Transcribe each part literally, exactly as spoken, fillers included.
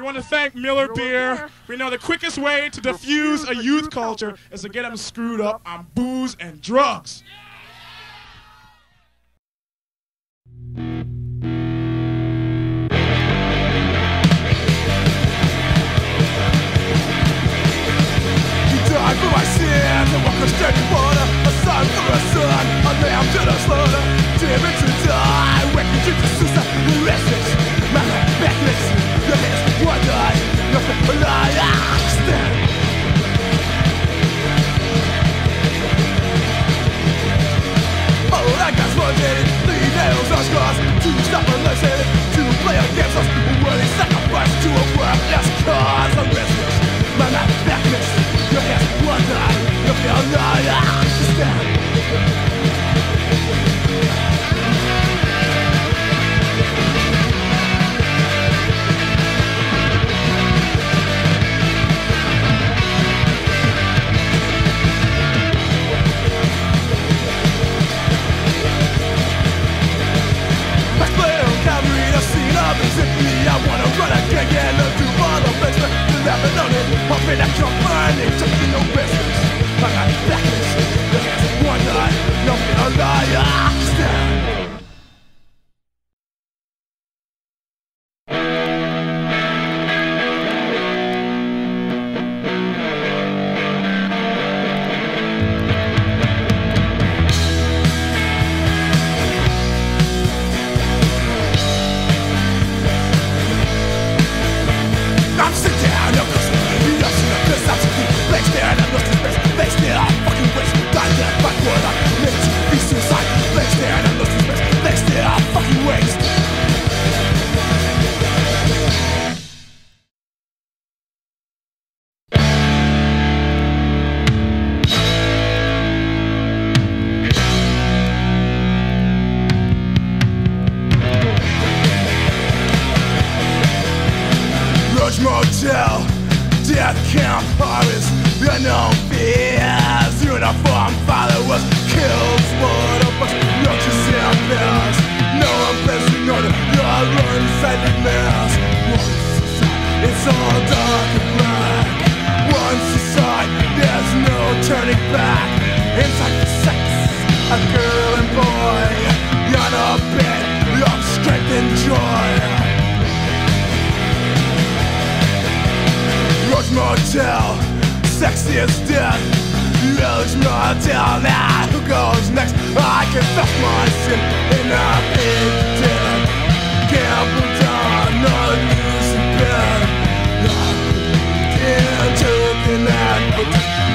We want to thank Miller Beer. We know the quickest way to diffuse a youth culture is to get them screwed up on booze and drugs. Motel, death camp, harvest, unknown fears, uniform followers, kills, water bucks, roaches and bears. No one plays in order, your ruins and nightmares. Once inside, it's all dark and black. Once inside, there's no turning back. Inside the sex, a girl and boy, on a bed of strength and joy. Roach Motel, sexy as death. Roach Motel, now who goes next? I confess my sin in a big den. Gamble down on a losing bed. Locked into the net,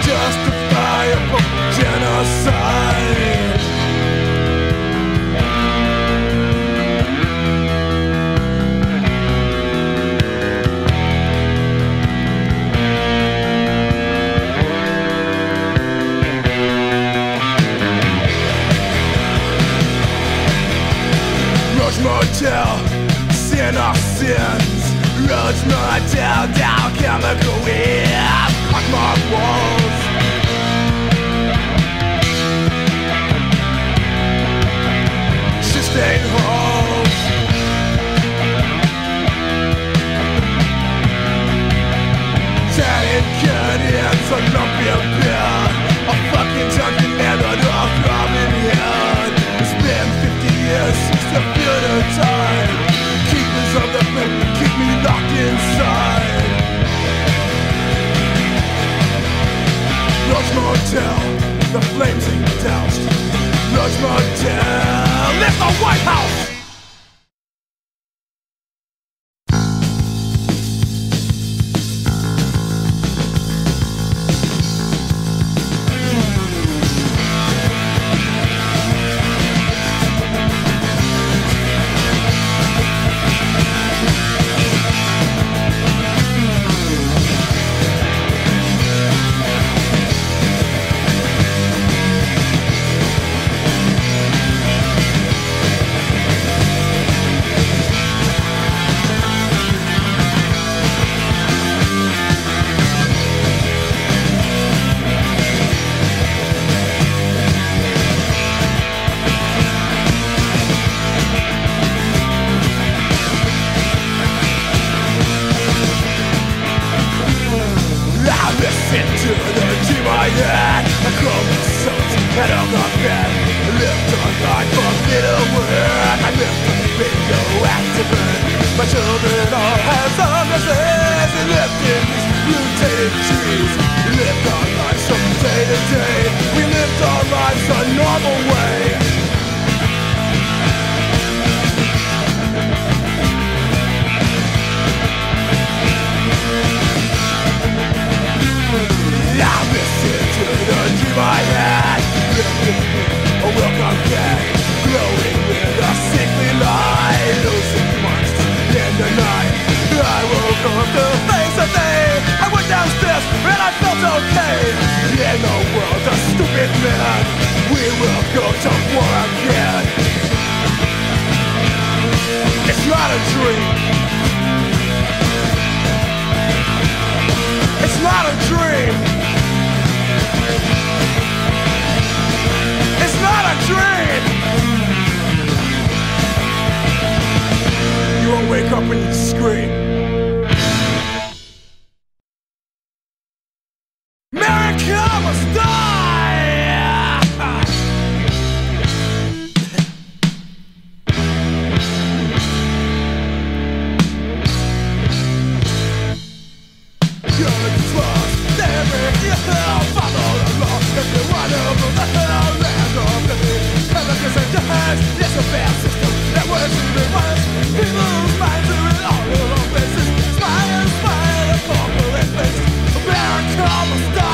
justifiable genocide. Motel, sin of sins. Roach Motel, down chemical whip, fuck my walls. She stayed home. Tatted curtains, a lumpy beer, a fucking junkie and a dog robbing head. It's been fifty years since the time. Keepers of the faith keep me locked inside. Roach Motel, the flames ain't doused. Roach Motel, it's the White House. into the G Y N. I grow myself out of the bed. I lived a life of little work. I lived on the radioactive earth. My children all have some restless. They lived in these mutated trees. We lived our lives from day to day. We lived our lives a normal way. In the world of stupid men, we will go to war again. It's not a dream. It's not a dream. It's not a dream. You won't wake up and you scream. America must die! You're trust every hill, follow the law. If you want to move the hell, land of the beach. America's a dance, it's a bad system that works even worse. People whose minds are in all the wrong places. Spy and spy the corporate places. America must die!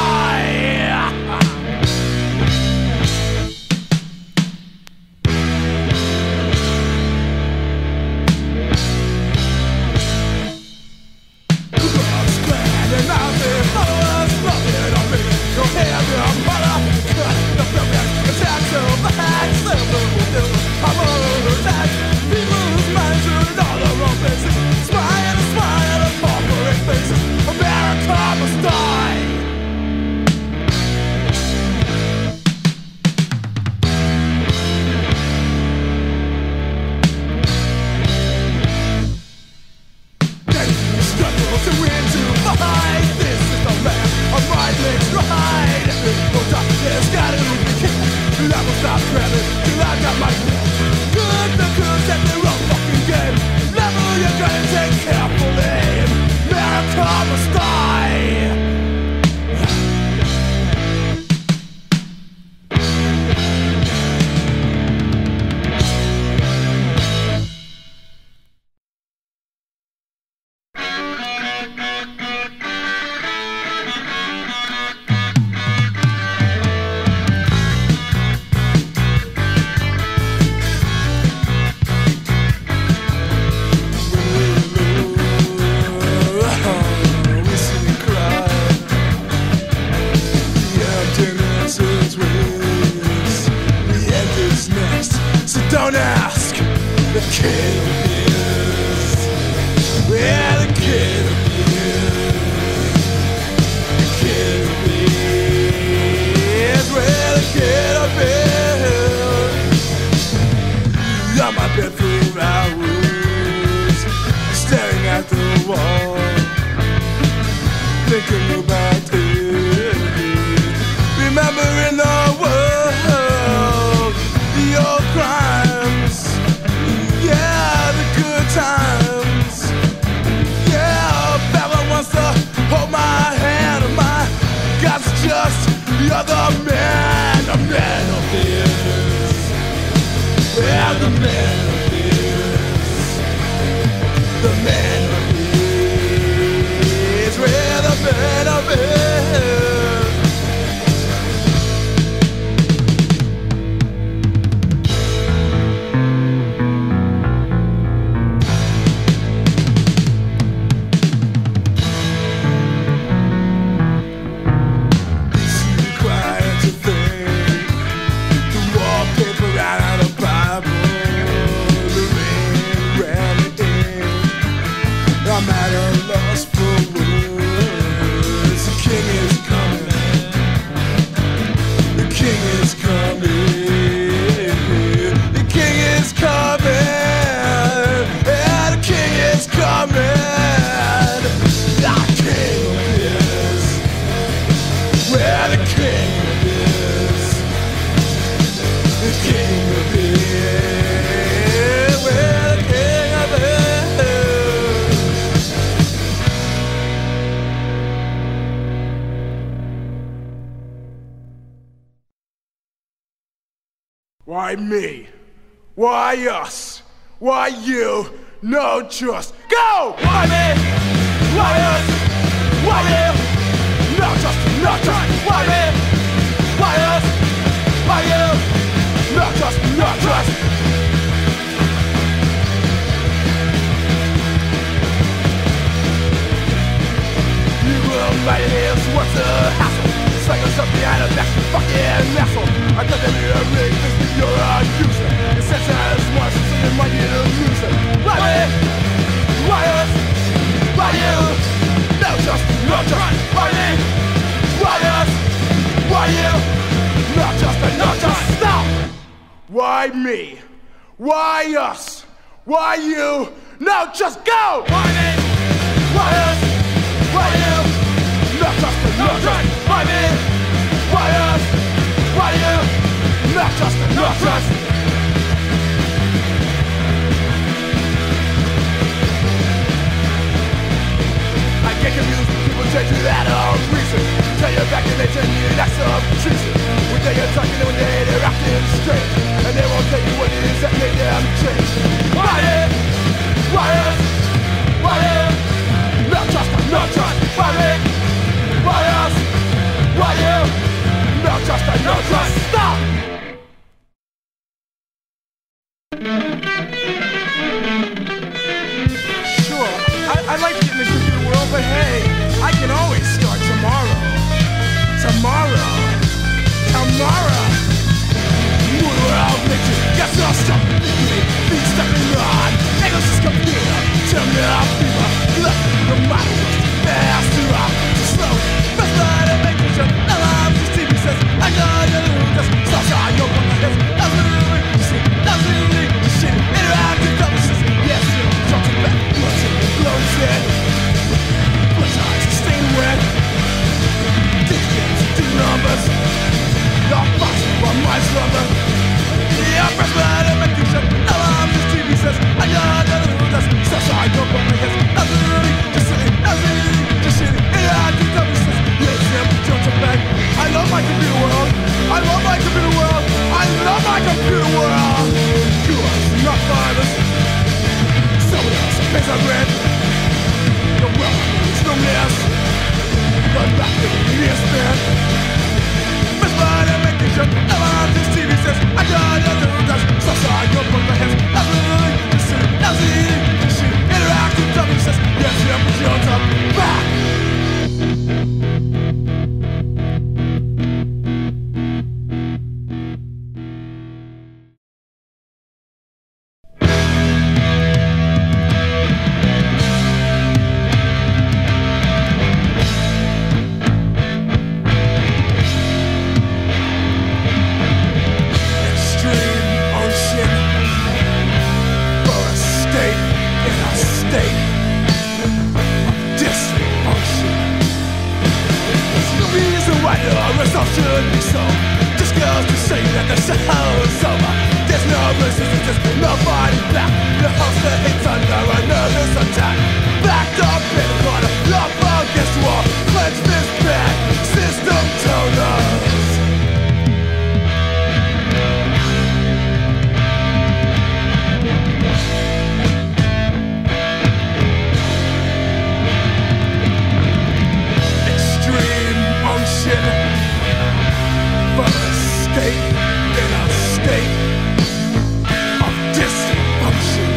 Why me? Why us? Why you? No, just go! Why me? Why us? Why you? No, just, no, just, why me? Why us? Why you? No, just, no, just. Right it is, what's the hassle? Slingers up behind a massive fucking asshole. I got them here, really, because you're a user. It says that it's worse, so you might need a loser. Why me? Why us? Why you? No, just, no, just. Why me? Why us? Why you? No, just, no, just. Stop! Why me? Why us? Why you? No, just go! Why me? Why us? Why you? Not just a not just, why me? Why us? Why you? Not just a not just. I get confused when people change without a reason. Tell you back and they tell you that's some treason. One day you're talking and one day they're acting strange, and they won't tell you what it is that made them change. Why me? Why us? Why you? Not just a not just, why me? Why us? Why you? Not just a no trust. Stop! Sure, I, I'd like to get in this computer world, but hey, I can always start tomorrow. Tomorrow. Tomorrow. Moon world picture. Guess I'll stop beating me. Beat stuck in the rod. Angles is computer. Turn me off, people. Look, the model looks faster up. Best line of make sure I love the T V says I got a little bit of stuff I know what I have. That's a little bit of shit. That's a little bit of shit. Interactive publishers. Yes, you're talking back. What's it? Blows it. What's I sustain with? These things do numbers. Not possible by my slumber. Yeah, best line of make sure I love the T V says I got a little bit of stuff I know what I have. That's a little bit of shit. That's a little bit of shit. I love my computer world. I love my computer world. I love my computer world. You are not virus. Someone else pays a rent. The world is no mess. The back of the year spent. That's why they make it jump. I love this T V says I got another dust. So sorry, you're from my hands. I'm really interested. I'm eating. She interacts with W says yes, yeah, but you're on top. Back. In a state of dysfunction,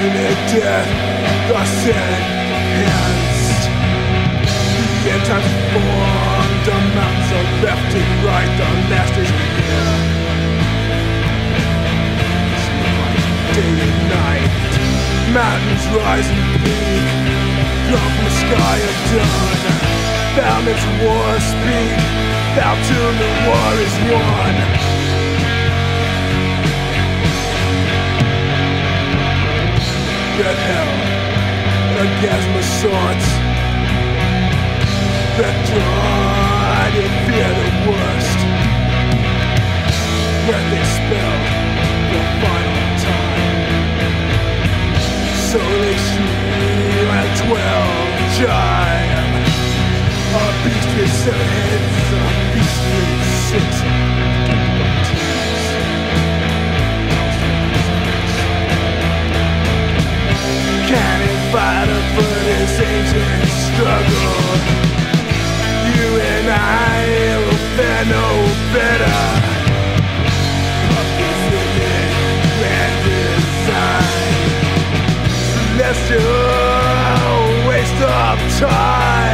sin and death, the sin hands. The end times formed, the mountains are left and right, the last days begin. Day and night, mountains rise and peak, come from the sky at dawn. Thou makes war speak, thou tune the war is won. That hell, a gasm of sorts, that dawn and fear the worst, when they spell the final time. So they slew at twelve chime. A beast with seven heads, a beast with six. Can't fight a foot this ancient struggle. You and I will fare no better. Puppets within grand design, celestial waste of time.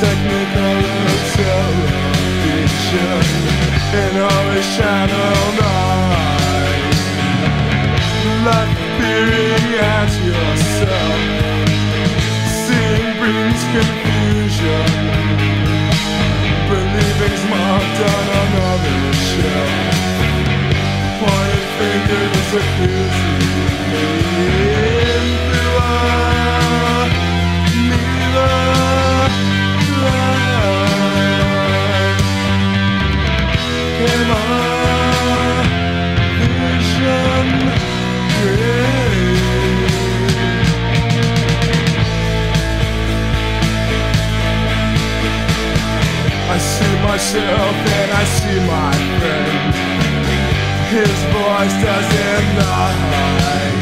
Technical at yourself. Sin brings confusion. Believing's marked on another shelf. Pointed finger is accusing me. I see myself and I see my friend. His voice doesn't lie.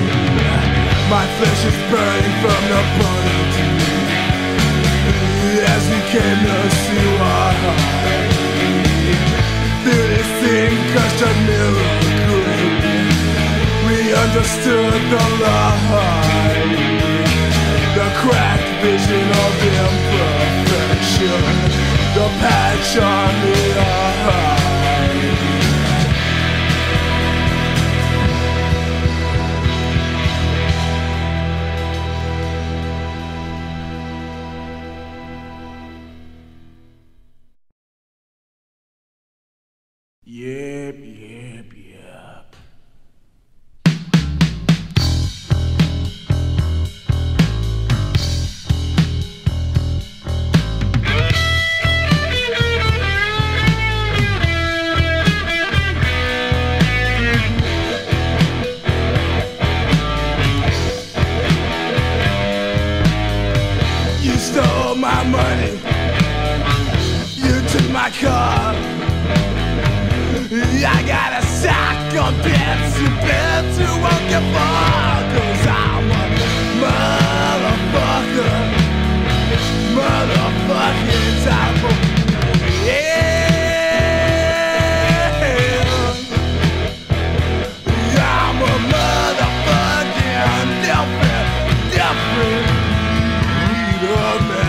My flesh is burning from the burning heat, as we came to see why. Through this thing crushed a mirror green, we understood the lie. The cracked vision of imperfection, the patch on the eye. Yep, yep, yep. My car, I got a sack of bits and bits to work it for, 'cause I'm a motherfucker, motherfucking type of, yeah, I'm a motherfucking different, different breed of man.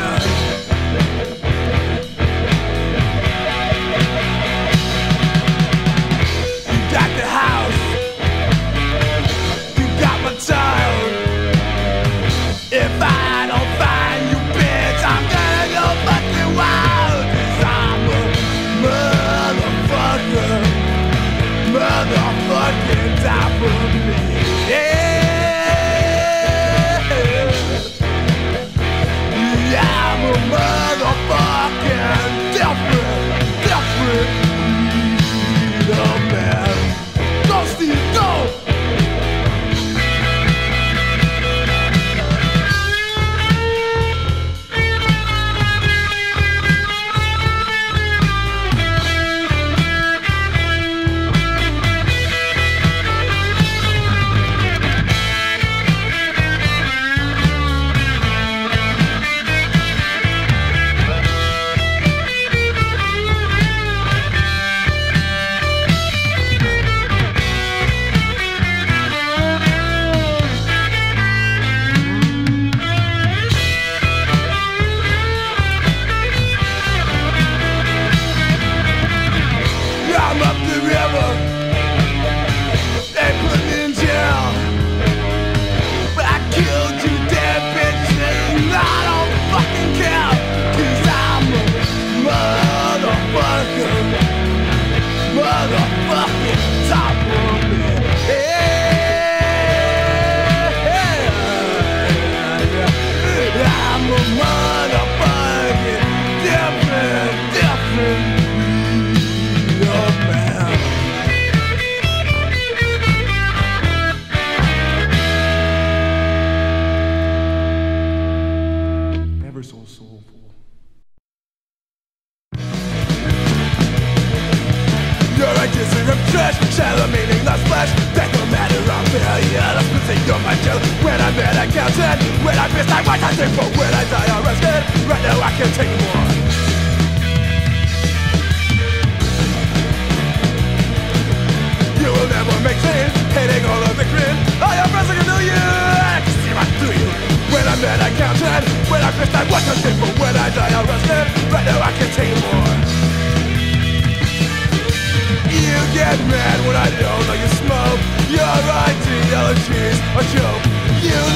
Get mad when I don't know you smoke. Your ideology's a joke. You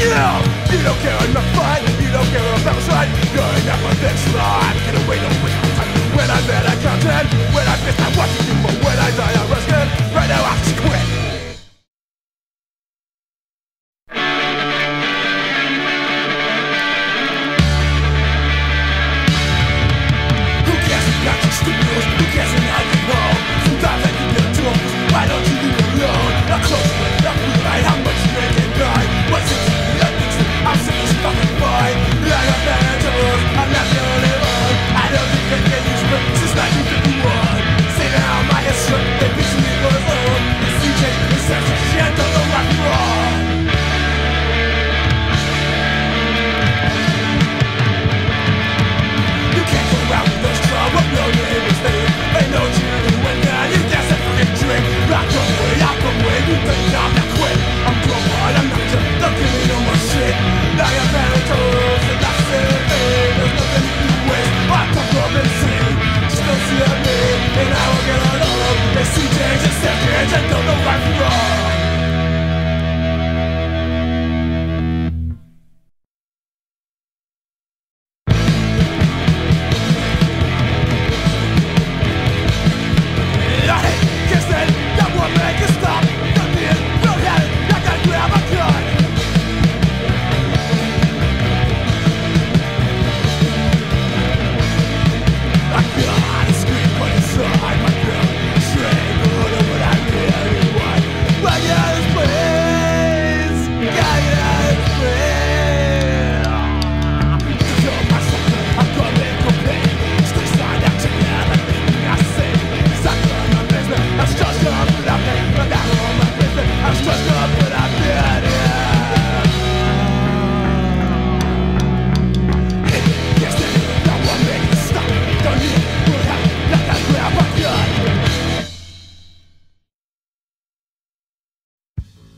you. You don't care about fun, you don't care about sun. You're enough for this life. Get away, don't waste my time. When I'm dead, I can't end. When I'm pissed, I watch you do. But when I die, I'm rescued. Right now, I just quit.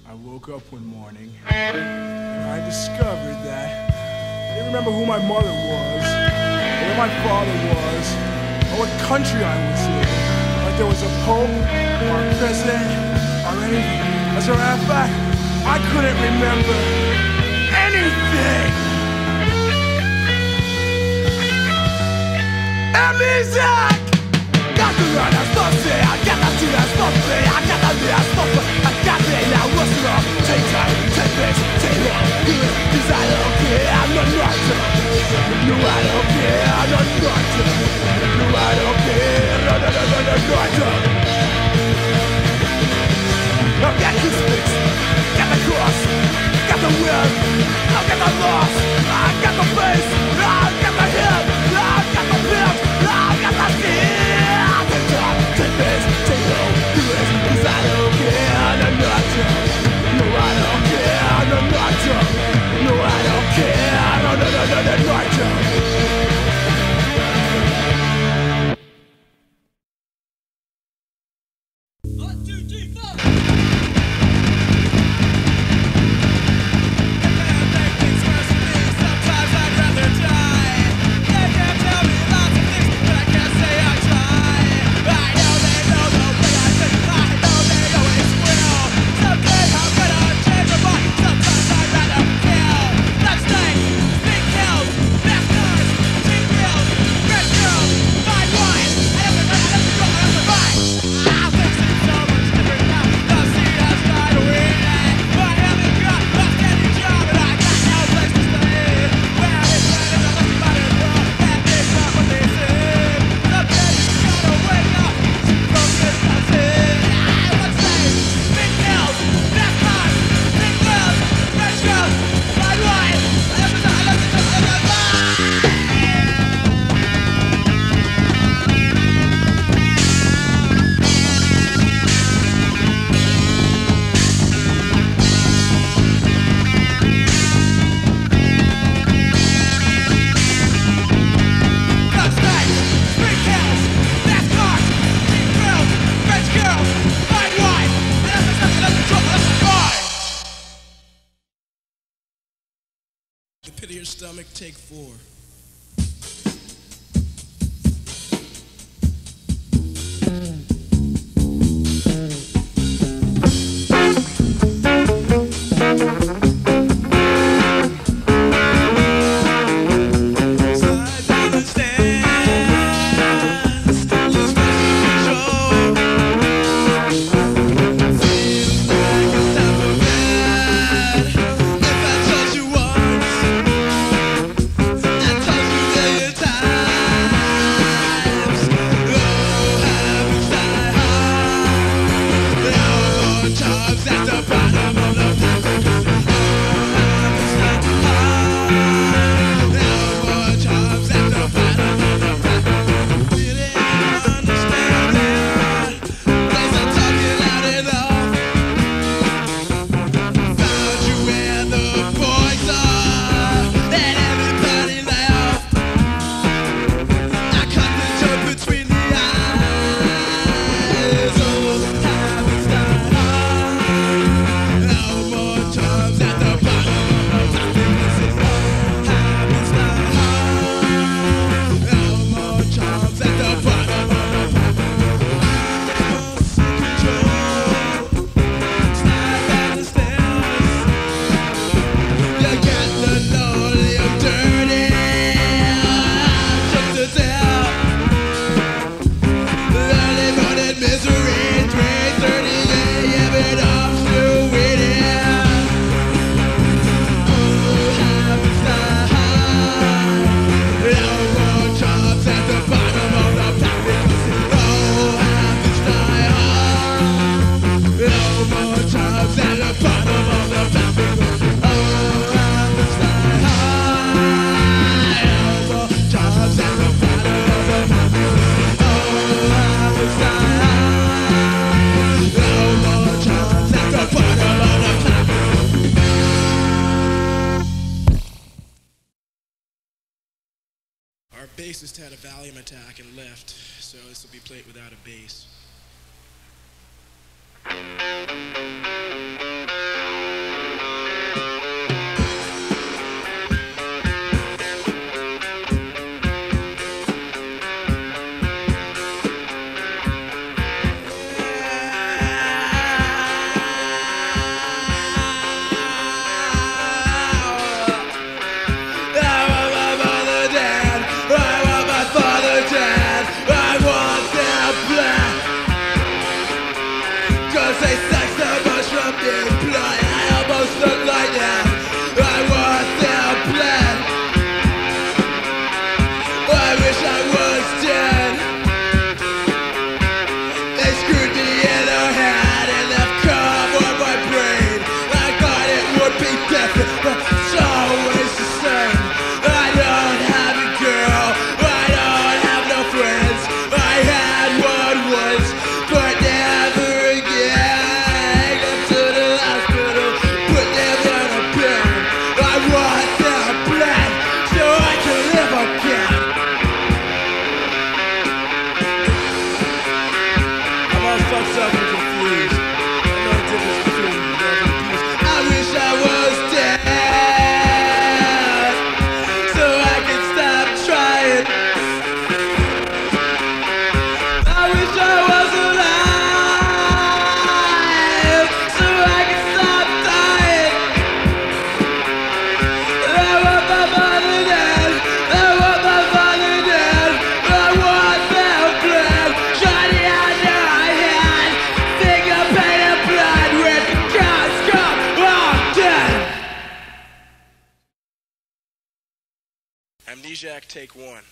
I woke up one morning and I discovered that I didn't remember who my mother was, or who my father was, or what country I was in. Like there was a pope, or a president, or anything. As a matter of fact, I couldn't remember anything! Amnesia! I got the run, I stop it, I got the two, I stop it, I got the real, I stop it, I got it, now what's wrong? Take time, take this, take long, do it, cause I don't care, I'm not right. No, I don't care, I'm not right. No, I don't care, no, no, no, no, no, no. I've got crucifix, got the cross, got the will, I've got the loss, I've got the face, I've got the head, I've got the pills, I've got the skin. Take this, take no, do this, cause I don't care, I'm not drunk. No, I don't care, I'm not drunk. No, I don't care, no, no, no, no, no, no, no. One, two, three, four! Pit of your stomach, take four. our bassist had a Valium attack and left, so this will be played without a bass. Amnesiac, take one.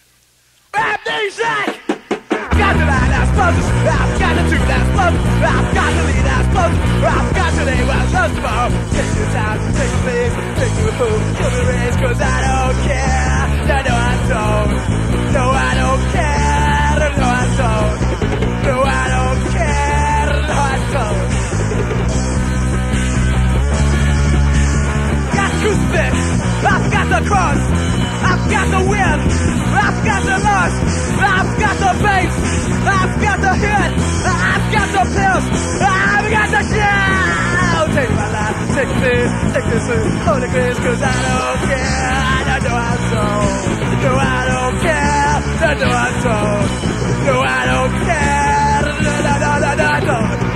Amnesiac! I've got to lie, that's close. I've got to do, that's close. I've got to leave, that's close. I've got to leave, what's close tomorrow. Take your time, take your leave, take your fool. Give me rage, cause I don't care. No, no, I don't. No, I don't care. No, I don't. No, I don't care. No, I don't. Got crucifix. I've got the cross. I've got the wind, I've got the lust, I've got the face, I've got the hit, I've got the pills, I've got the shell. Take my life, take this, take this, hold it clean, cause I don't care. I know I don't, no I don't care, no no I don't, no I don't care, no no no no no I don't.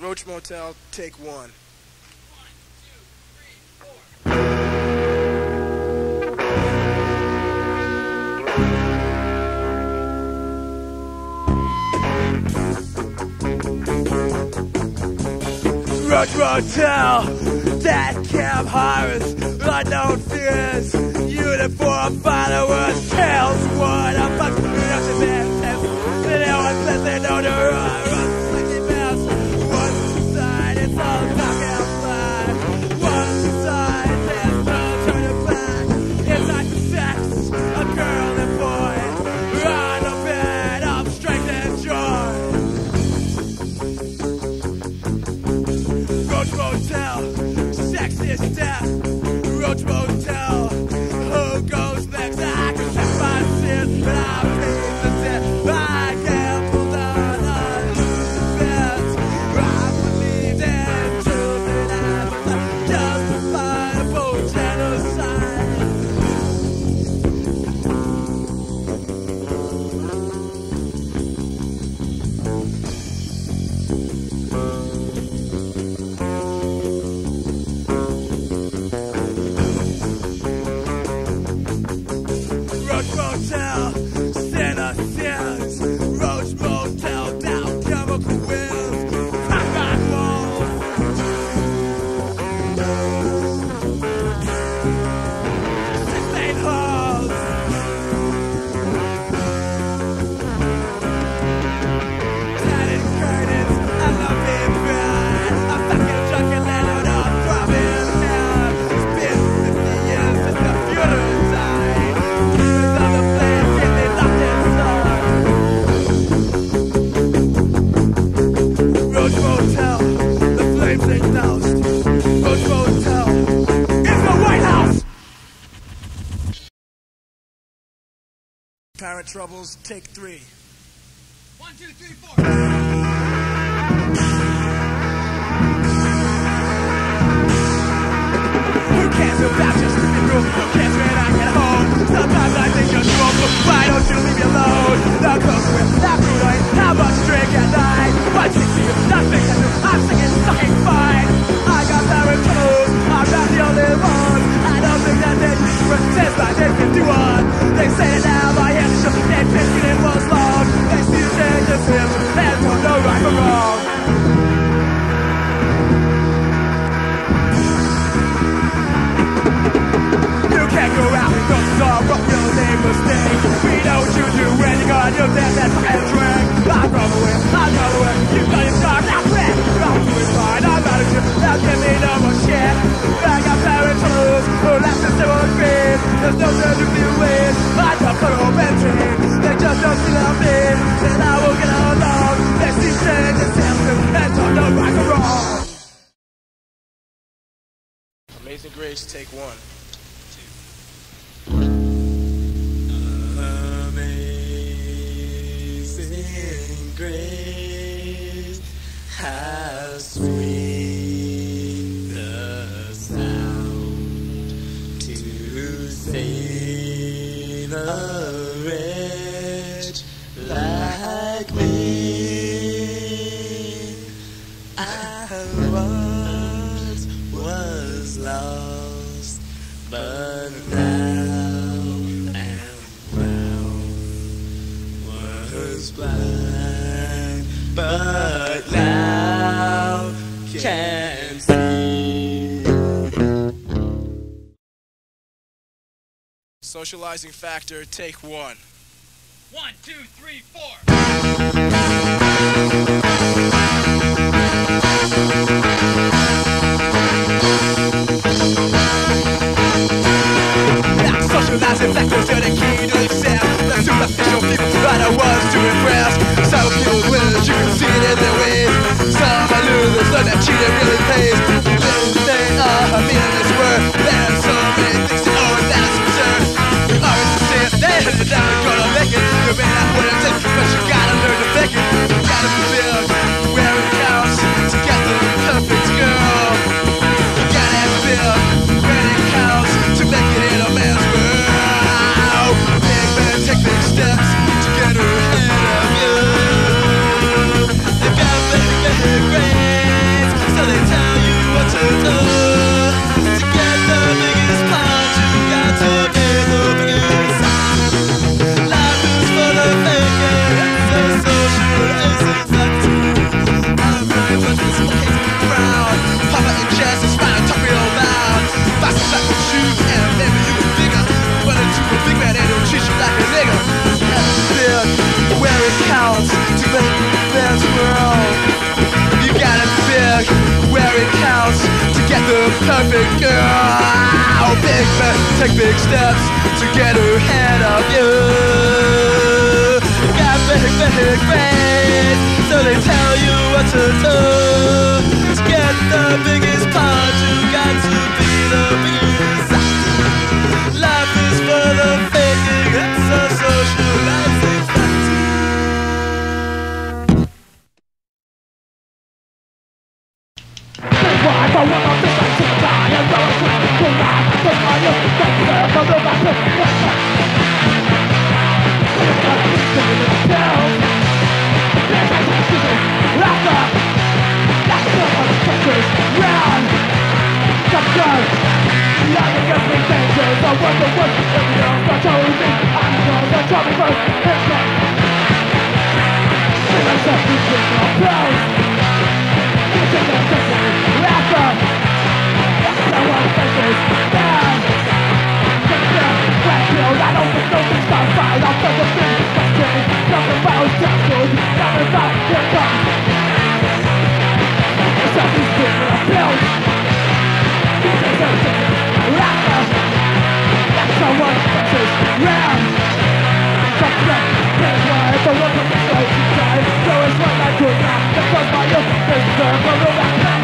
Roach Motel, take one. Roach Motel, that camp horrors, unknown fears, uniform followers, tales, what a fuck, production man, test, and no one says they know the rhyme. Thank you. Parent Troubles, take three. One, two, three, four. About just in the room, can't wait I get home. Sometimes I think you're strong, but why don't you leave me alone? The clothes with that brutal and how much drink at night. Why can't you do nothing and I'm singing fucking fine? I got barren clothes, I'm not the only one. I don't think that they used to resist, I did fifty-one. They say now my head is just dead, fifteen was long. They still say just him, there's no right or wrong. Can't go out because it's all from your neighbor's thing. We know what you do when you got your death and fucking drink. I'm from away, I'm from away, you've got your start, now quit. I'm doing fine, I'm out of shit, now give me no more shit. I got parents loose, who left us to our feet. There's no turn to be with, I don't put on my dreams. They just don't see what I mean, then I won't get along. They see change and self-help, and don't know right or wrong. Amazing Grace, take one. Grace, how sweet the sound to save a wretch like me. I once was lost, but now am found, was blind. But now can see. Socializing Factor, take one. One, two, three, four. Socializing factors are the key to success. The superficial people are the ones to impress. Some people win, you can see it in their ways. Some are losers, learn that cheating really pays. Little they are a meaningless word. There are so many things to own that's absurd. You aren't sincere, they hit the down and gonna make it. You may not want to take it, but you gotta learn to fake it. You gotta fulfill where it counts to get the perfect girl. You gotta fulfill where it counts to make it in a man's world. Take big steps to get ahead of you. They got very, very great, so they tell you what to do. To get the biggest part, you got to be the biggest. Life is for the faking, it's a social exactly. I'm right, but this fucking crowd. Papa and Jess is trying to talk me all loud. Fast as I can shoot, and maybe you can dig up. Run into a big man and he'll treat you like a nigga. Atmosphere, where it counts to make the best world. You gotta pick where it counts to get the perfect girl. Big man, take big steps to get ahead of you. You got big, big brains, so they tell you what to do. To get the biggest part, you got to be the biggest. Life is for the faking, it's a socializing factor. They cry for one of the facts to die and run away from life. They are your factor for the right to life. They are the victim in themselves. They are the decision after. That's the other factors round. Stop going. Life against me dangers, I want the worst. If you don't start showing me, I know that you'll be first. It's not. It's not just to drink your pills. It's just a sexy laughter. That's the one faces down. It's down, black pills, I don't think no things are fine. I'll start to feel disgusting. Nothing but a sexual, nothing but a gun. It's just to drink your pills. It's just a sexy laughter. That's how one touches round. That's right, that's why the world of the soul to die. So it's what I do now, that's what my own deserve for the back now.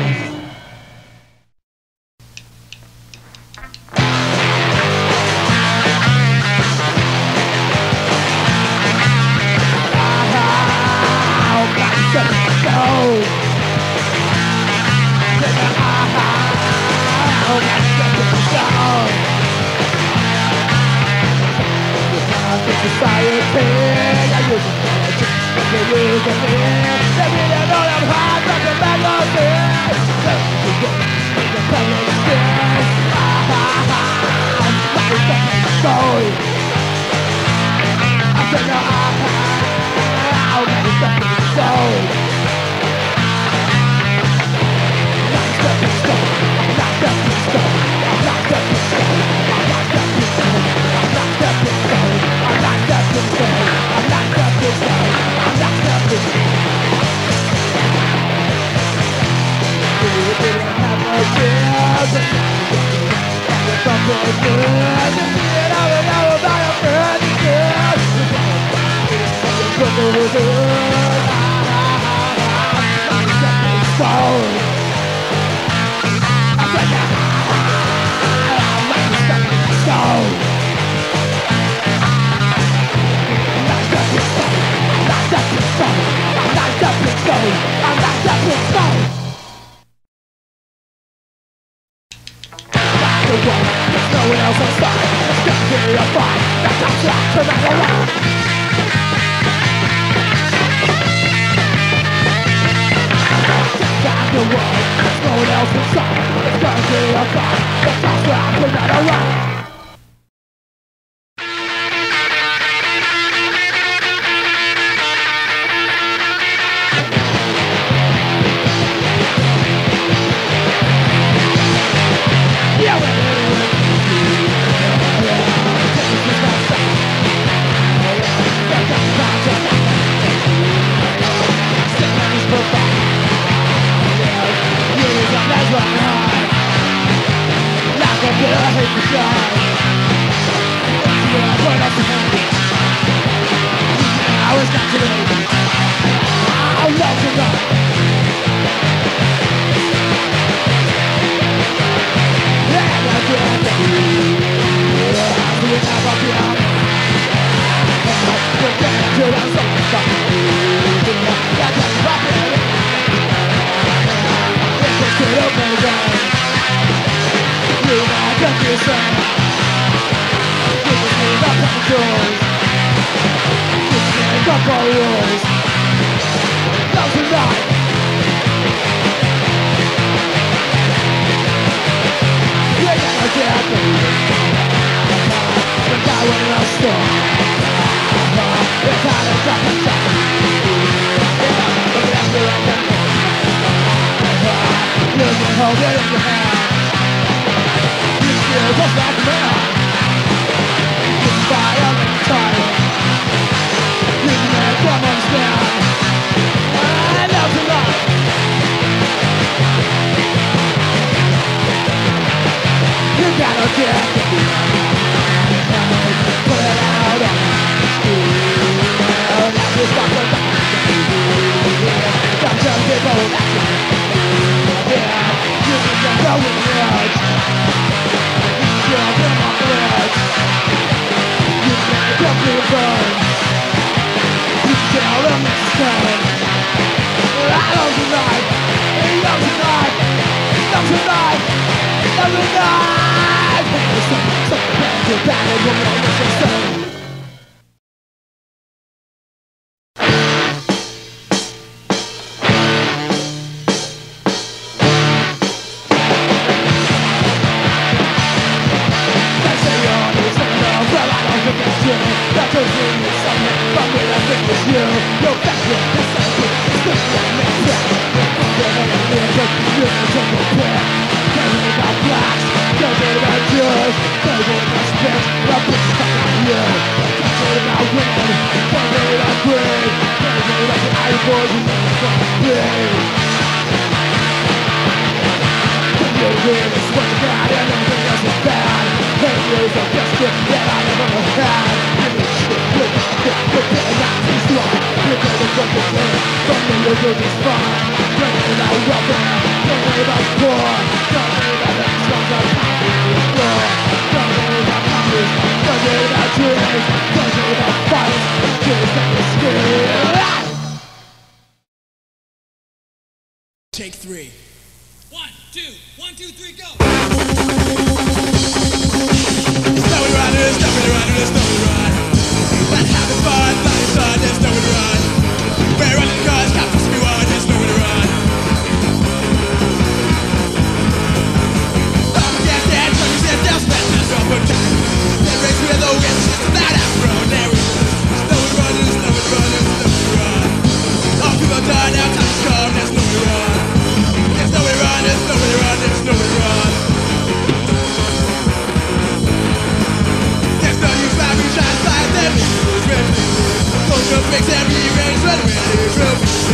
Fix every range, run away,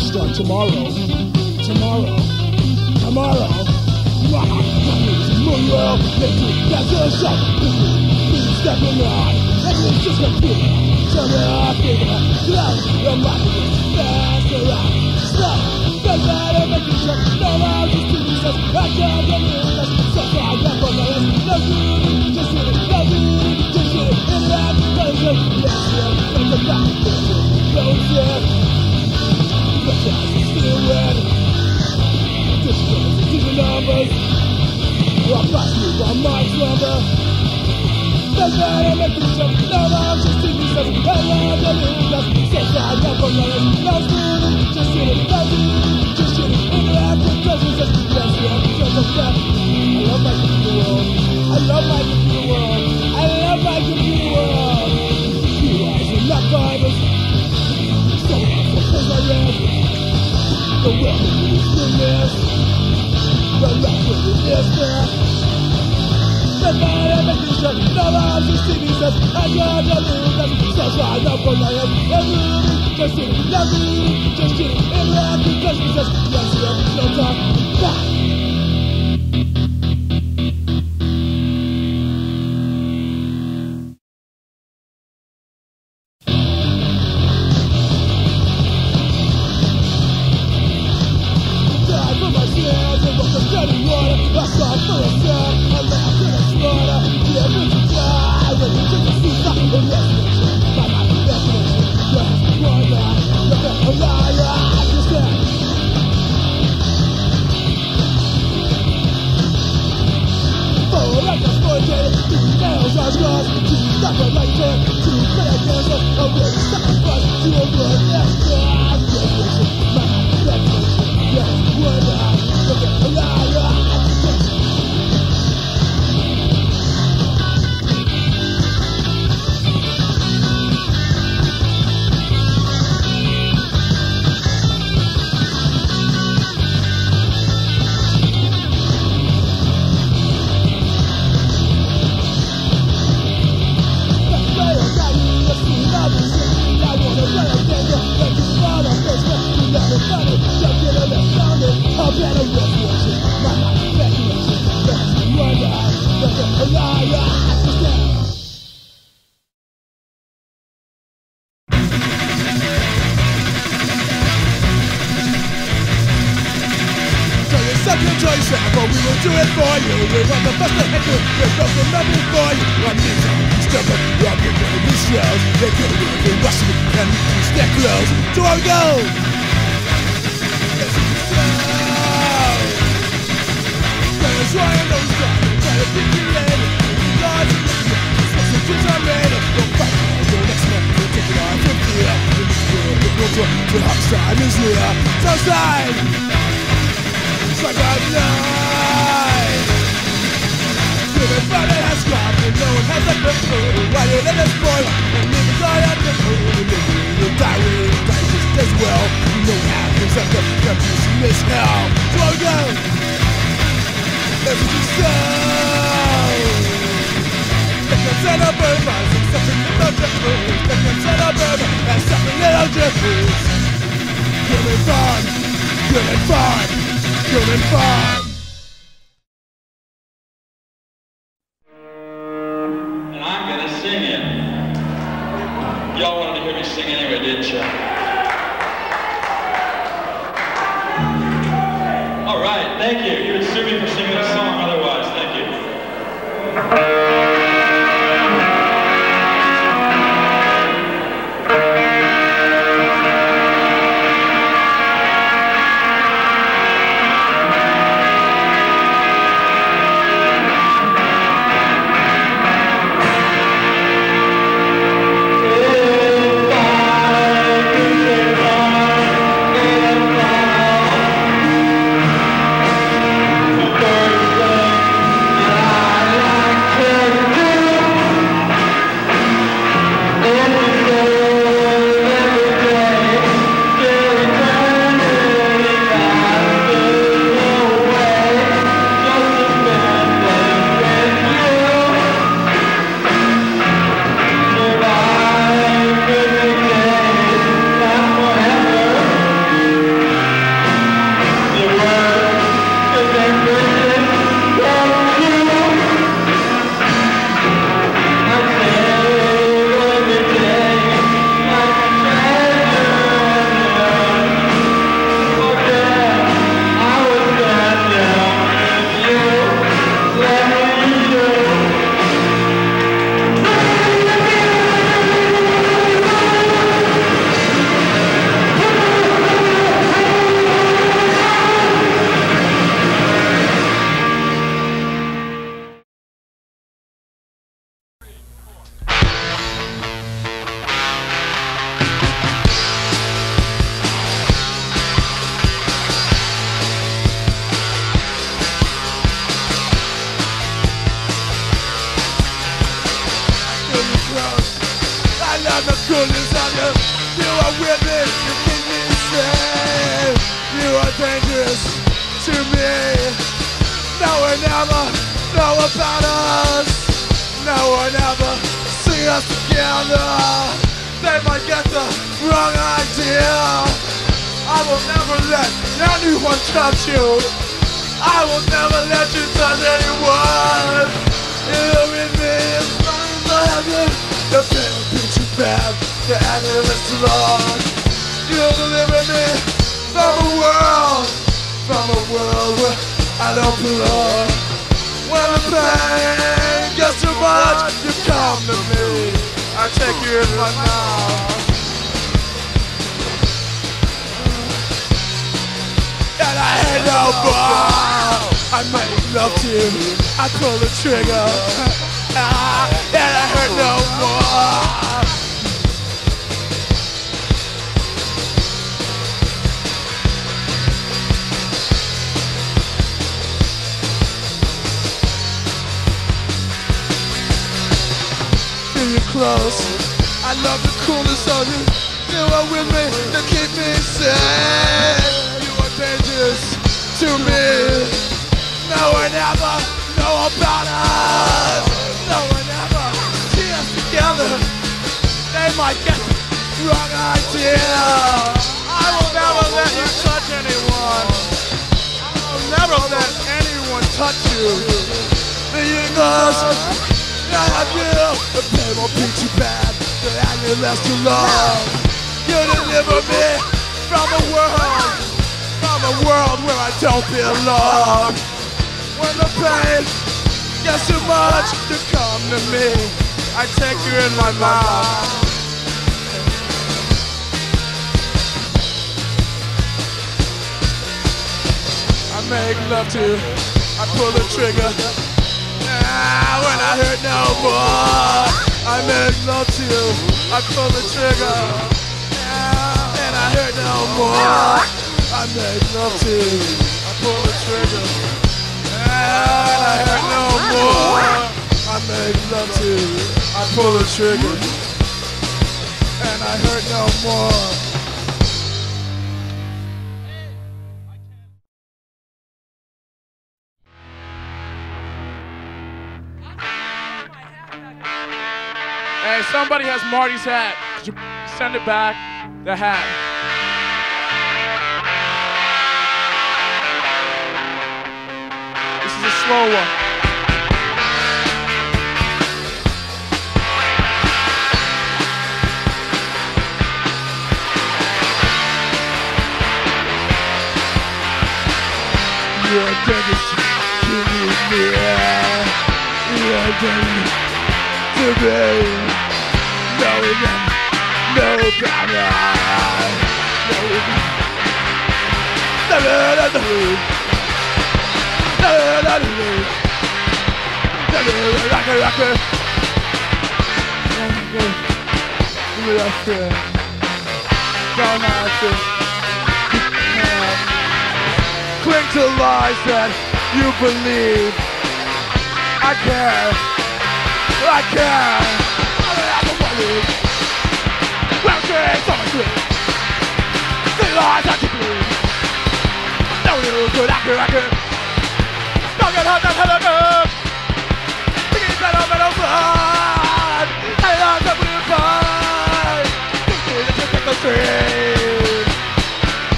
start tomorrow. Tomorrow. Tomorrow. Rock dummies, Milo, make me back yourself. Please step in line. And it's just a fear. Tell me I figure. Slow, your mind is faster. I'm slow. Doesn't matter, make me shut. No one just to be says, I can't get rid of this. So far, I'm on the list. No good, just with it. No good, just with it. In that version, yes, yes, from the back. Don't yes. The clouds are still red. Distorted to the numbers. Walk past me while my slumber. Does matter, make me jump. No one just to be said. I love the little dust. Says I got from the list. No student, just in it. No student, just in it. Interactive presence. Yes, we are because of that. I love my computer world. I love my computer world. I love my computer world. You guys are not fibers. The world is in this. The record is there. The man of addiction, no one just see me says, I got a little bit. So far, no one I am. Everybody just in it, nothing, just in it. In the record, just me says, yes, yes, no time. Back. Yeah. wonder, you are wicked, you keep me safe. You are dangerous to me. No one ever know about us. No one ever see us together. They might get the wrong idea. I will never let anyone touch you. I will never let you touch anyone. You and me is fine for heaven. The pain will be too bad. The enemy is too long. You deliver me from a world, from a world where I don't belong. When the pain gets too much, you come to me. I take you in my mouth. And I ain't no more. I make love to you, I pull the trigger, ah, and I hurt no more. Feel you close, I love the coolness of you. You are with me to keep me safe. To me, no one ever know about us. No one ever see us together. They might get the wrong idea. I will never let you touch anyone. I will never let anyone touch you. The English, I have you. The pain won't be too bad. The agony lasts too long. You deliver me from the world. From a world where I don't belong. When the pain gets too much, you come to me. I take you in my mouth. I make love to you, I pull the trigger. Ah, when I hurt no more. I make love to you, I pull the trigger. Ah, and I hurt no more. I make love to you, I pull the trigger, and I hurt no more. I make love to you, I pull the trigger, and I hurt no more. Hey, somebody has Marty's hat. Could you send it back? The hat. This is a slow one. You're dangerous to me. You're dangerous to me. No one, no problem. No one, no. Rocker, rocker. We are friends. Don't answer. Cling to lies that you believe. I care. I care. I don't believe. Well, it's all my dream. The lies I can believe. Don't you do rocker, rocker. Don't get hurt, don't hurt, don't get hurt, don't blood. I love the blue blood.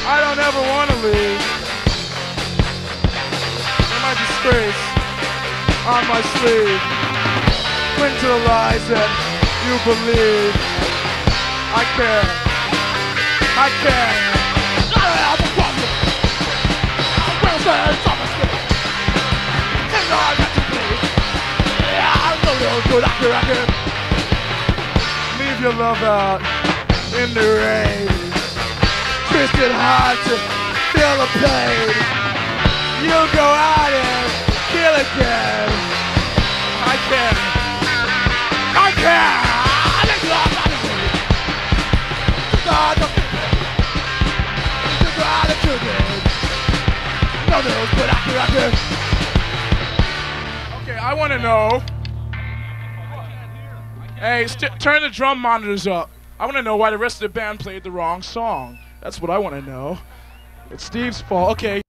I don't ever want to leave. There might be disgrace on my sleeve. Cling to the lies that you believe. I care. I care. I don't have a leave your love out in the rain. Twist it hard to feel the pain. You go out and feel again. I care. I care. I think love out of me. God, don't be me. Just go out of children. No news, but I care, I care. Okay, I want to know. Hey, st turn the drum monitors up. I want to know why the rest of the band played the wrong song. That's what I want to know. It's Steve's fault. Okay.